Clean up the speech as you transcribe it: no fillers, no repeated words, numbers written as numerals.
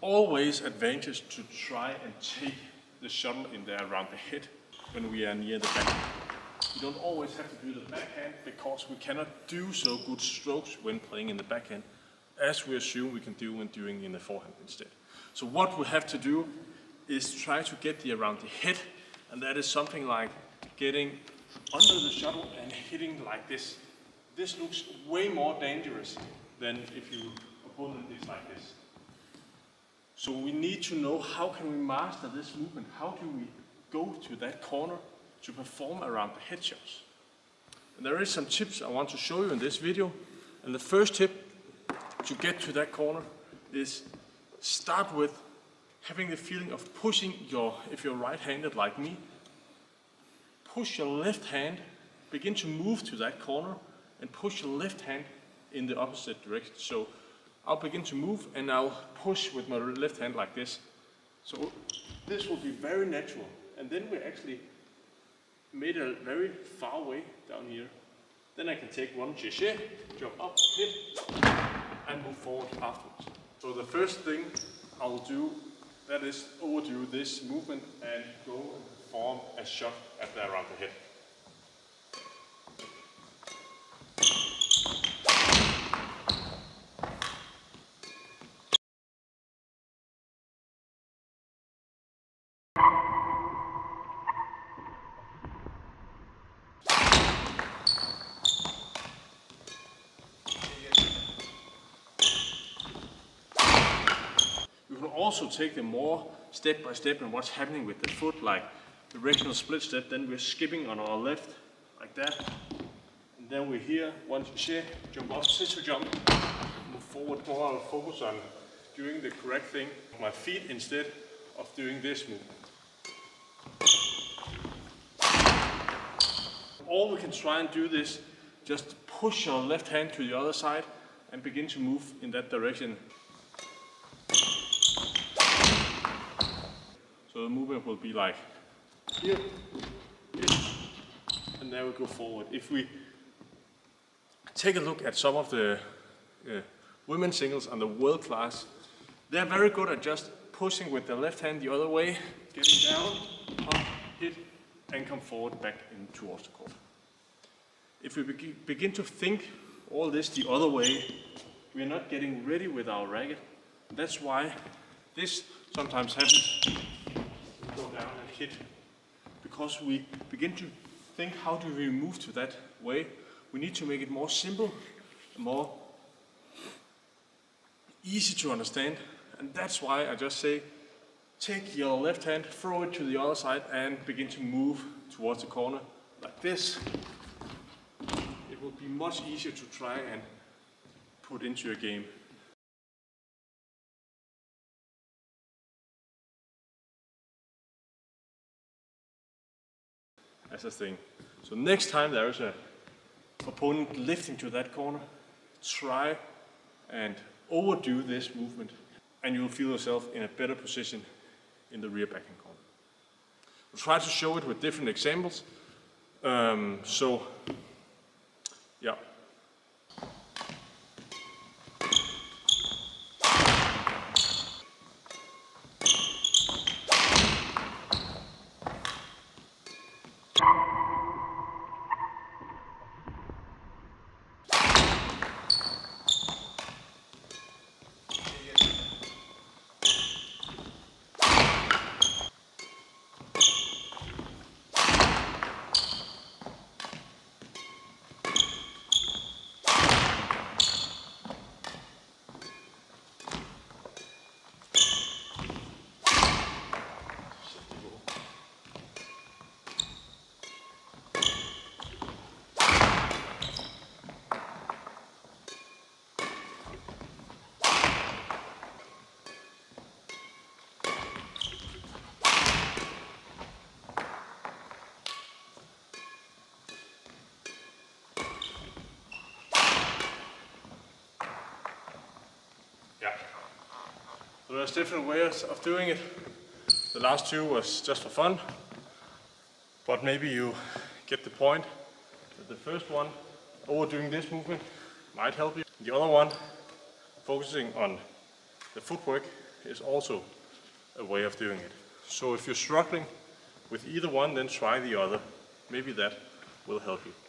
always advantage to try and take the shuttle in there around the head when we are near the backhand. You don't always have to do the backhand because we cannot do so good strokes when playing in the backhand as we assume we can do when doing in the forehand instead. So what we have to do is try to get the around the head, and that is something like getting under the shuttle and hitting like this. This looks way more dangerous than if your opponent is like this. So we need to know how can we master this movement, how do we go to that corner to perform around the head shots. And there is some tips I want to show you in this video, and the first tip to get to that corner is start with having the feeling of pushing your, if you're right-handed like me, push your left hand, begin to move to that corner and push your left hand in the opposite direction. So I'll begin to move and I'll push with my left hand like this. So this will be very natural, and then we actually made a very far way down here. Then I can take one jugé, jump up, hit, and move forward afterwards. So the first thing I'll do, that is overdo this movement and go and perform a shot at the around the head. Also take them more step by step and what's happening with the foot, like directional split step, then we're skipping on our left like that, and then we're here, one jugé, jump up, scissor jump, move forward. More I'll focus on doing the correct thing with my feet instead of doing this movement. Or we can try and do this, just push your left hand to the other side and begin to move in that direction. So the movement will be like here, and there we go forward. If we take a look at some of the women's singles on the world class, they're very good at just pushing with the left hand the other way, getting down, up, hit, and come forward back in towards the court. If we begin to think all this the other way, we're not getting ready with our racket. That's why this sometimes happens. Down and hit, because we begin to think how do we move to that way. We need to make it more simple, more easy to understand, and that's why I just say take your left hand, throw it to the other side and begin to move towards the corner like this. It will be much easier to try and put into your game. As a thing. So next time there is an opponent lifting to that corner, try and overdo this movement, and you'll feel yourself in a better position in the rear backhand corner. We'll try to show it with different examples. Yeah. So there's different ways of doing it. The last two was just for fun, but maybe you get the point that the first one, overdoing this movement, might help you. The other one, focusing on the footwork, is also a way of doing it. So if you're struggling with either one, then try the other. Maybe that will help you.